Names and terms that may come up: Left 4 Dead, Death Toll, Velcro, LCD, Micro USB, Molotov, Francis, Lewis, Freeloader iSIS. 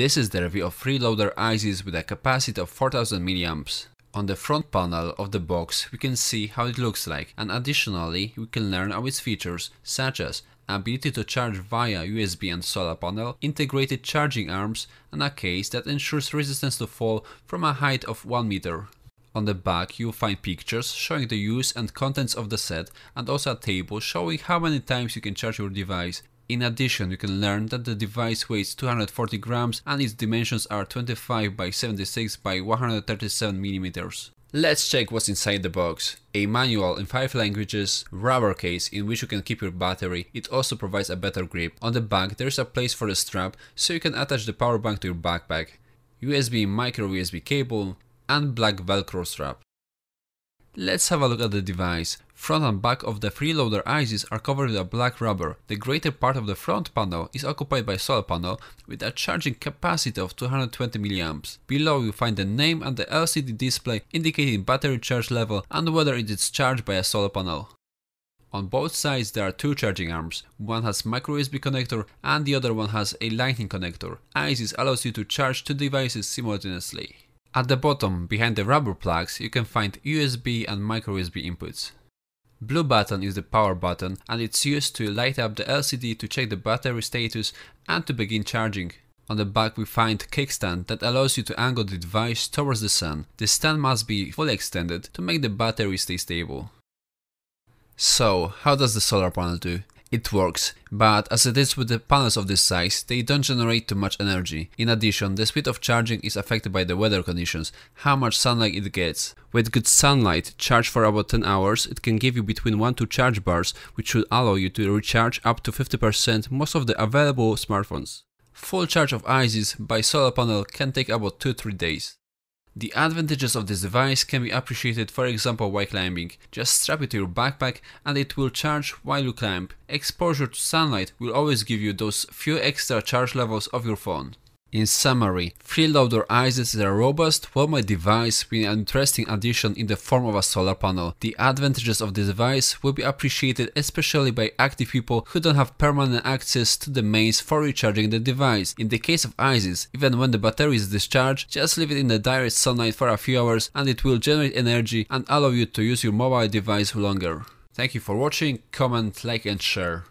This is the review of Freeloader iSIS with a capacity of 4000 mAh. On the front panel of the box we can see how it looks like, and additionally we can learn of its features such as ability to charge via USB and solar panel, integrated charging arms, and a case that ensures resistance to fall from a height of 1 meter. On the back you'll find pictures showing the use and contents of the set, and also a table showing how many times you can charge your device. In addition, you can learn that the device weighs 240 grams and its dimensions are 25 by 76 by 137 millimeters. Let's check what's inside the box. A manual in 5 languages, rubber case in which you can keep your battery, it also provides a better grip. On the back there is a place for the strap, so you can attach the power bank to your backpack, USB micro USB cable, and black velcro strap. Let's have a look at the device. Front and back of the Freeloader iSIS are covered with a black rubber. The greater part of the front panel is occupied by solar panel with a charging capacity of 220 mAh. Below you find the name and the LCD display indicating battery charge level and whether it is charged by a solar panel. On both sides there are two charging arms. One has micro USB connector and the other one has a lightning connector. iSIS allows you to charge two devices simultaneously. At the bottom, behind the rubber plugs, you can find USB and micro USB inputs. Blue button is the power button, and it's used to light up the LCD to check the battery status and to begin charging. On the back we find kickstand that allows you to angle the device towards the sun. The stand must be fully extended to make the battery stay stable. So, how does the solar panel do? It works, but as it is with the panels of this size, they don't generate too much energy. In addition, the speed of charging is affected by the weather conditions, how much sunlight it gets. With good sunlight, charged for about 10 hours, it can give you between 1-2 charge bars, which should allow you to recharge up to 50% most of the available smartphones. Full charge of iSIS by solar panel can take about 2-3 days. The advantages of this device can be appreciated, for example while climbing. Just strap it to your backpack and it will charge while you climb. Exposure to sunlight will always give you those few extra charge levels of your phone. In summary, Freeloader iSIS is a robust, well-made device with an interesting addition in the form of a solar panel. The advantages of this device will be appreciated especially by active people who don't have permanent access to the mains for recharging the device. In the case of iSIS, even when the battery is discharged, just leave it in the direct sunlight for a few hours and it will generate energy and allow you to use your mobile device longer. Thank you for watching, comment, like and share.